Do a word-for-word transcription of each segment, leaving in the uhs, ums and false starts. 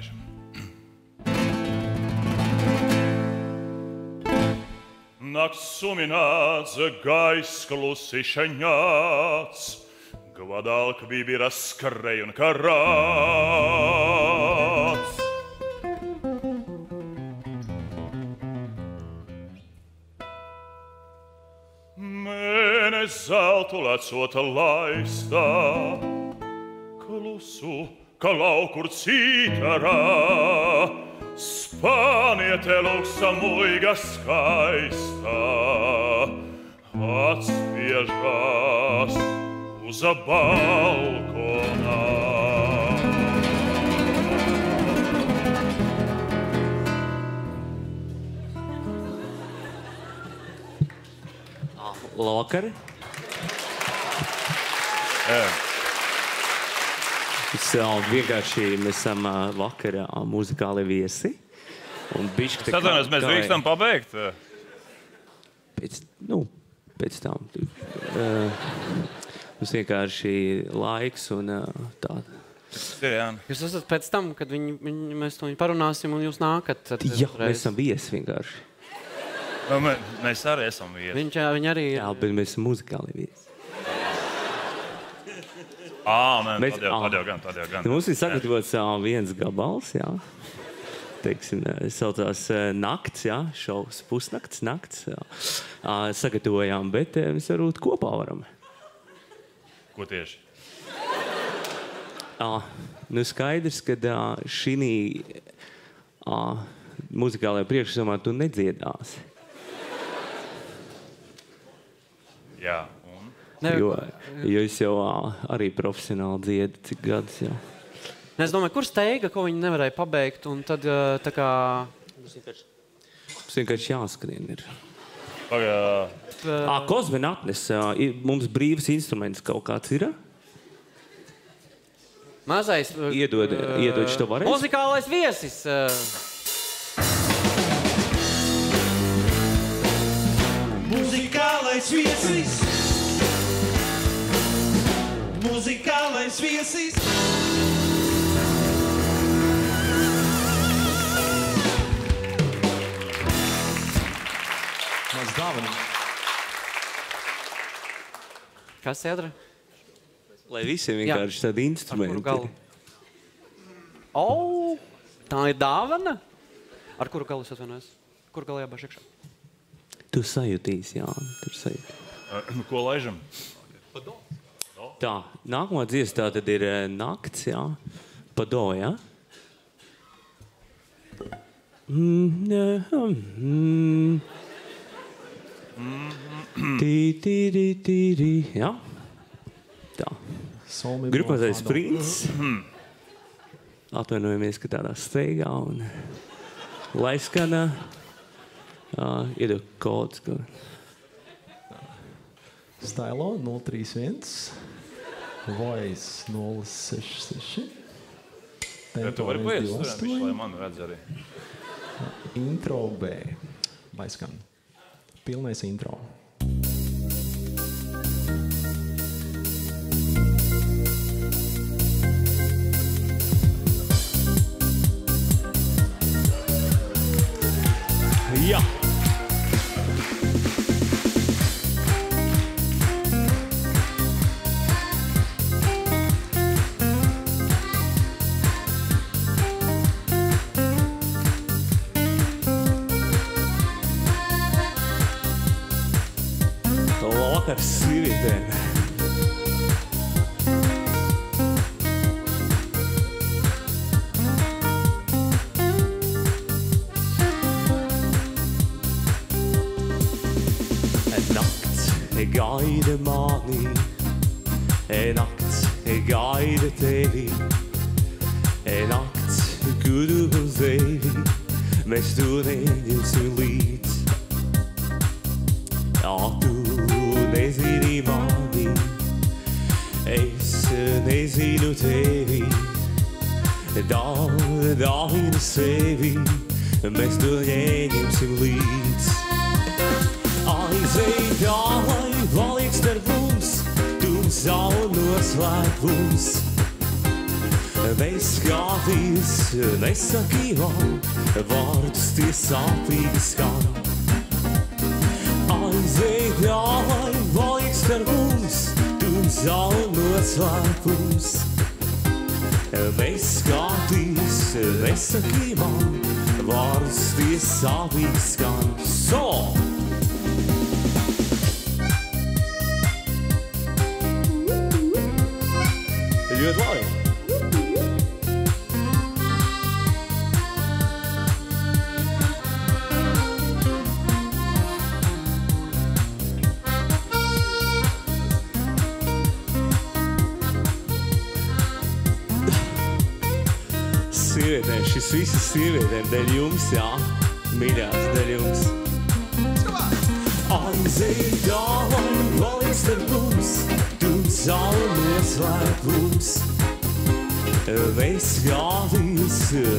reizen. Nakts suminēts, gaisklusi šaņāts, gvadalk bija raskarēj un karāts. Mēne zeltu lecota laistā, klusu, ka laukur cītarā, Spāniete lūksa muiga skaistā, atspiežās uza balkonā. Labvakari. Vienkārši mēs esam vakara muzikāli viesi. Satanās, mēs drīkstam pabeigt? Nu, pēc tam. Mums vienkārši laiks un tāda. Jūs esat pēc tam, kad mēs to parunāsim un jūs nākat? Jā, mēs esam viesi vienkārši. Mēs arī esam viesi. Viņi arī ir. Jā, bet mēs esam muzikāli viesi. Āmen, tad jau gan, tad jau gan. Mums ir sagatavots viens gabals, jā. Teiksim, saucās nakts, jā, šaus pusnakts, nakts. Sagatavojām, bet mēs varbūt kopā varam. Ko tieši? Nu skaidrs, ka šī muzikālajā priekšsumā tu nedziedāsi. Jā. Jo jūs jau arī profesionāli dziedi, cik gadus jau. Es domāju, kur steiga, ko viņi nevarēja pabeigt, un tad tā kā... Mums vienkārši jāskrien ir. Pagā... Kozmen atnes, mums brīvs instruments kaut kāds ir? Mazais... Iedod, iedod šo varēs? Muzikālais viesis! Muzikālais viesis! Muzikālais viesis! Mans dāvana. Kas, Edra? Lai visiem vienkārši tādi instrumenti. Ar kuru galu? O, tā ir dāvana? Ar kuru galu es atvienojos? Kuru galu jābāž iekšā? Tu sajūtīs, jā, tu sajūtīs. Ko laižam? Pa do. Tā, nākamā dziesma tā tad ir nakts, jā, pa do, jā? Tī-tī-tī-tī-tī, jā? Tā. Grupazais Princis. Atvainojamies, ka tādā steigā un lai skanā. Iedod kods, ka... Stailo nulle trīs viens. Voice nulle seši seši. Tu vari paies turam, lai man redz arī. Intro B. Lai skan. Pilnais intro. Jā. Neizskatīs, nesaki vēl, vārdus tie sāpīgi skan. Aizēj ļāvai, vaigs ar mums, tums jānoslēpums. Neizskatīs, nesaki vēl, vārdus tie sāpīgi skan. So! Ļoti labi! Sievietēm, šis visas sievietēm dēļ jums, jā, mīļās dēļ jums. Aizēj dāvai, valies ar mums, tu zaunies lēpums. Neizskatīs,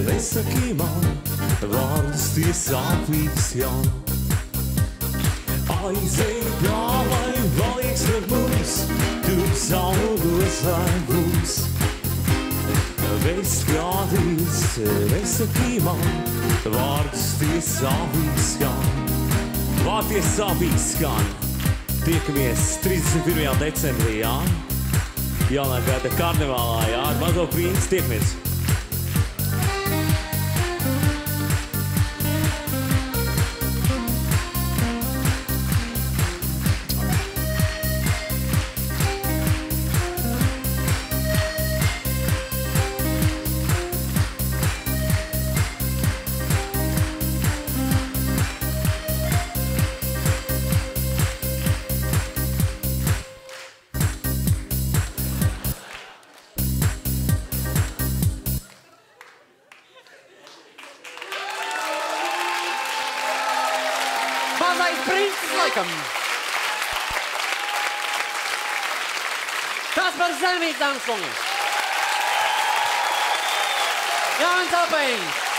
nesaki man, vārdus tie sāpīgs jau. Aizēj dāvai, valies ar mums, tu zaunies lēpums. Neizskatīs, nesaki man, vārdus tie sāpīgi skan. Vārdies sāpīgi skan. Tiekamies trīsdesmit pirmajā decembrī, jā? Jaunā gada karnevālā, jā? Ar Mazo Princis tiekamies. Mazais Princis laikam. Kaspars Zemītis, dāmas un kungi. Jānis Apēnis.